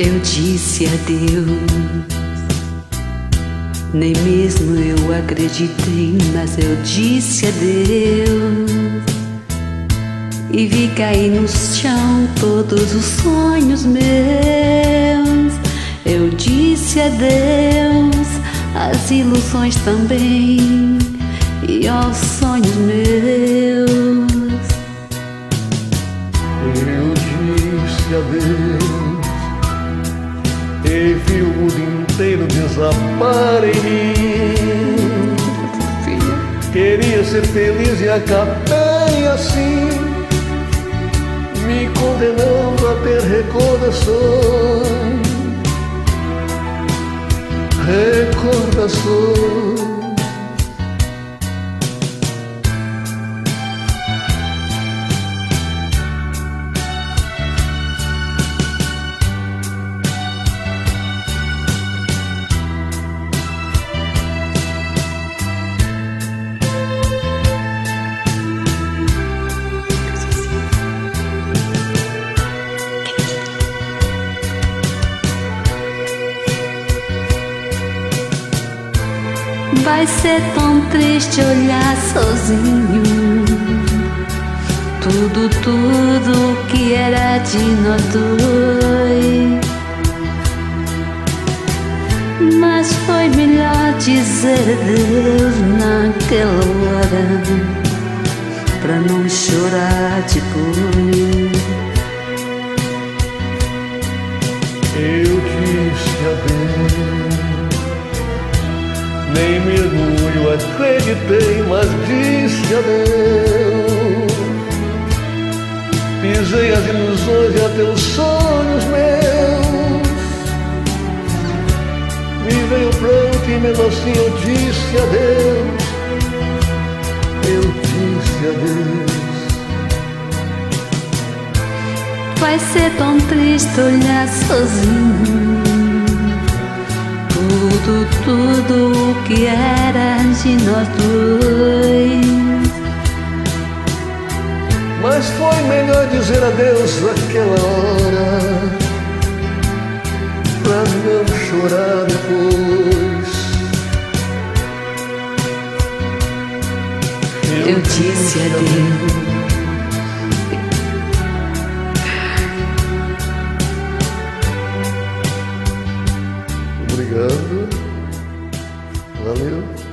eu disse adeus. Nem mesmo eu acreditei, mas eu disse adeus. E vi cair no chão todos os sonhos meus. Eu disse adeus às ilusões também e aos sonhos meus. Eu disse adeus e vi o mundo inteiro desabar em mim. Queria ser feliz e acabei assim, me condenando a ter recordações, recordações. Vai ser tão triste olhar sozinho tudo o que era de nós dois. Mas foi melhor dizer adeus naquela hora, pra não chorar depois. Eu disse adeus, nem mesmo eu acreditei, mas disse adeus. Pisei as ilusões e até os sonhos meus. Me veio pronto e mesmo assim eu disse adeus. Eu disse adeus. Vai ser tão triste olhar sozinho tudo o que era de nós dois. Mas foi melhor dizer adeus naquela hora, pra não chorar depois. Eu disse adeus. Obrigado. Valeu.